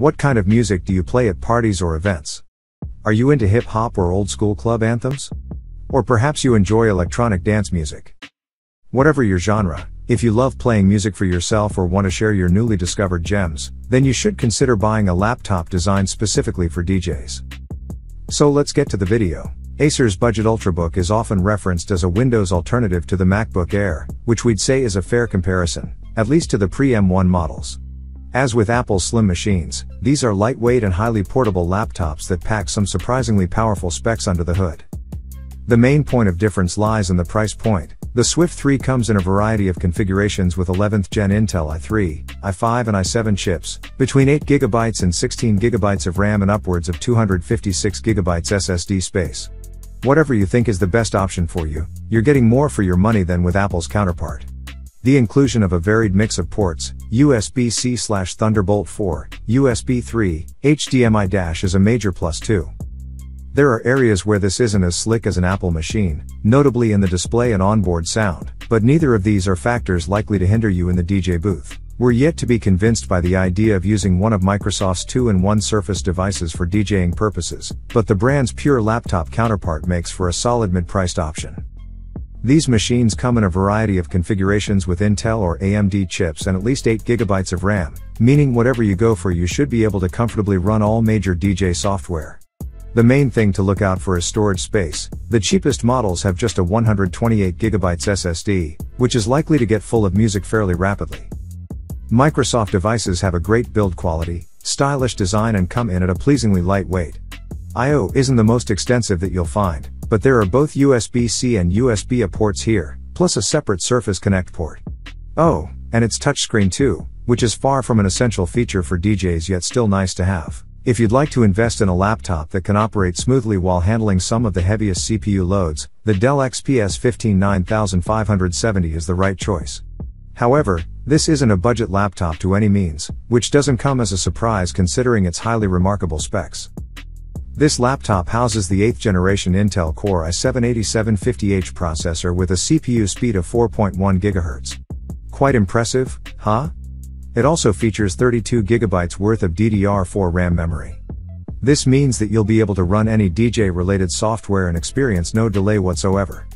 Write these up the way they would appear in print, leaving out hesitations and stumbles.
What kind of music do you play at parties or events? Are you into hip-hop or old-school club anthems? Or perhaps you enjoy electronic dance music? Whatever your genre, if you love playing music for yourself or want to share your newly discovered gems, then you should consider buying a laptop designed specifically for DJs. So let's get to the video. Acer's budget Ultrabook is often referenced as a Windows alternative to the MacBook Air, which we'd say is a fair comparison, at least to the pre-M1 models. As with Apple's slim machines, these are lightweight and highly portable laptops that pack some surprisingly powerful specs under the hood. The main point of difference lies in the price point. The Swift 3 comes in a variety of configurations with 11th gen Intel i3, i5 and i7 chips, between 8GB and 16GB of RAM and upwards of 256GB SSD space. Whatever you think is the best option for you, you're getting more for your money than with Apple's counterpart. The inclusion of a varied mix of ports, USB-C/Thunderbolt 4, USB 3, HDMI- is a major plus too. There are areas where this isn't as slick as an Apple machine, notably in the display and onboard sound, but neither of these are factors likely to hinder you in the DJ booth. We're yet to be convinced by the idea of using one of Microsoft's two-in-one Surface devices for DJing purposes, but the brand's pure laptop counterpart makes for a solid mid-priced option. These machines come in a variety of configurations with Intel or AMD chips and at least 8GB of RAM, meaning whatever you go for you should be able to comfortably run all major DJ software. The main thing to look out for is storage space. The cheapest models have just a 128GB SSD, which is likely to get full of music fairly rapidly. Microsoft devices have a great build quality, stylish design and come in at a pleasingly lightweight. I/O isn't the most extensive that you'll find, but there are both USB-C and USB-A ports here, plus a separate Surface Connect port. Oh, and it's touchscreen too, which is far from an essential feature for DJs yet still nice to have. If you'd like to invest in a laptop that can operate smoothly while handling some of the heaviest CPU loads, the Dell XPS 15 9570 is the right choice. However, this isn't a budget laptop to any means, which doesn't come as a surprise considering its highly remarkable specs. This laptop houses the 8th generation Intel Core i7-8750H processor with a CPU speed of 4.1 GHz. Quite impressive, huh? It also features 32GB worth of DDR4 RAM memory. This means that you'll be able to run any DJ-related software and experience no delay whatsoever.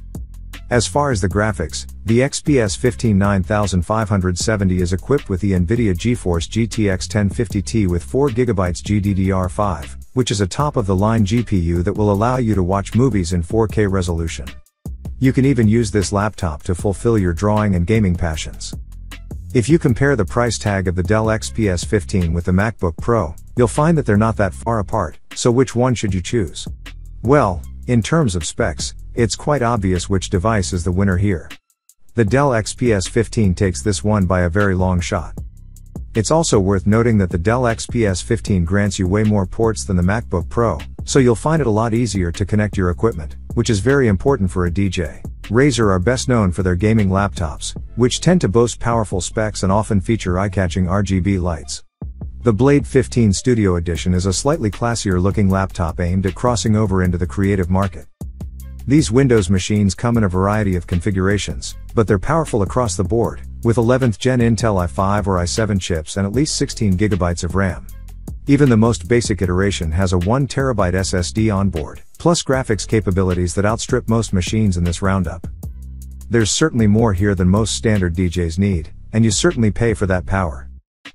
As far as the graphics, the XPS 15 9570 is equipped with the NVIDIA GeForce GTX 1050 Ti with 4GB GDDR5, which is a top-of-the-line GPU that will allow you to watch movies in 4K resolution. You can even use this laptop to fulfill your drawing and gaming passions. If you compare the price tag of the Dell XPS 15 with the MacBook Pro, you'll find that they're not that far apart, so which one should you choose? Well, in terms of specs, it's quite obvious which device is the winner here. The Dell XPS 15 takes this one by a very long shot. It's also worth noting that the Dell XPS 15 grants you way more ports than the MacBook Pro, so you'll find it a lot easier to connect your equipment, which is very important for a DJ. Razer are best known for their gaming laptops, which tend to boast powerful specs and often feature eye-catching RGB lights. The Blade 15 Studio Edition is a slightly classier-looking laptop aimed at crossing over into the creative market. These Windows machines come in a variety of configurations, but they're powerful across the board, with 11th gen Intel i5 or i7 chips and at least 16GB of RAM. Even the most basic iteration has a 1TB SSD onboard, plus graphics capabilities that outstrip most machines in this roundup. There's certainly more here than most standard DJs need, and you certainly pay for that power.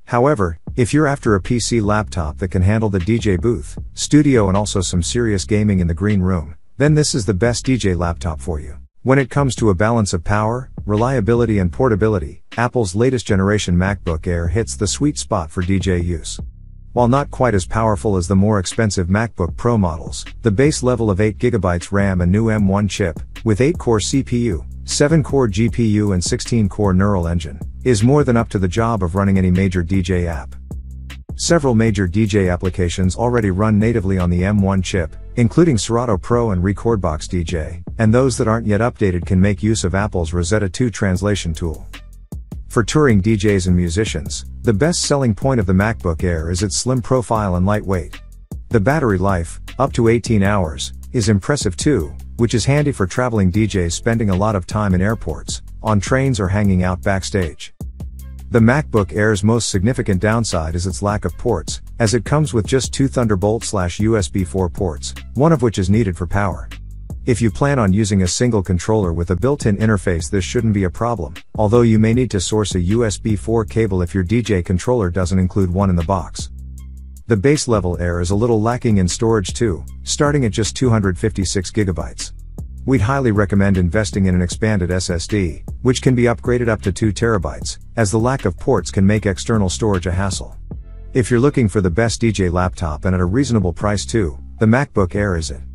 However, if you're after a PC laptop that can handle the DJ booth, studio and also some serious gaming in the green room, then this is the best DJ laptop for you. When it comes to a balance of power, reliability and portability, Apple's latest generation MacBook Air hits the sweet spot for DJ use. While not quite as powerful as the more expensive MacBook Pro models, the base level of 8GB RAM and new M1 chip, with 8-core CPU, 7-core GPU and 16-core neural engine, is more than up to the job of running any major DJ app. Several major DJ applications already run natively on the M1 chip, including Serato Pro and Recordbox DJ, and those that aren't yet updated can make use of Apple's Rosetta 2 translation tool. For touring DJs and musicians, the best-selling point of the MacBook Air is its slim profile and lightweight. The battery life, up to 18 hours, is impressive too, which is handy for traveling DJs spending a lot of time in airports, on trains or hanging out backstage. The MacBook Air's most significant downside is its lack of ports, as it comes with just two Thunderbolt/USB 4 ports, one of which is needed for power. If you plan on using a single controller with a built-in interface, this shouldn't be a problem, although you may need to source a USB 4 cable if your DJ controller doesn't include one in the box. The base-level Air is a little lacking in storage too, starting at just 256 GB. We'd highly recommend investing in an expanded SSD, which can be upgraded up to 2 TB, as the lack of ports can make external storage a hassle. If you're looking for the best DJ laptop and at a reasonable price too, the MacBook Air is it.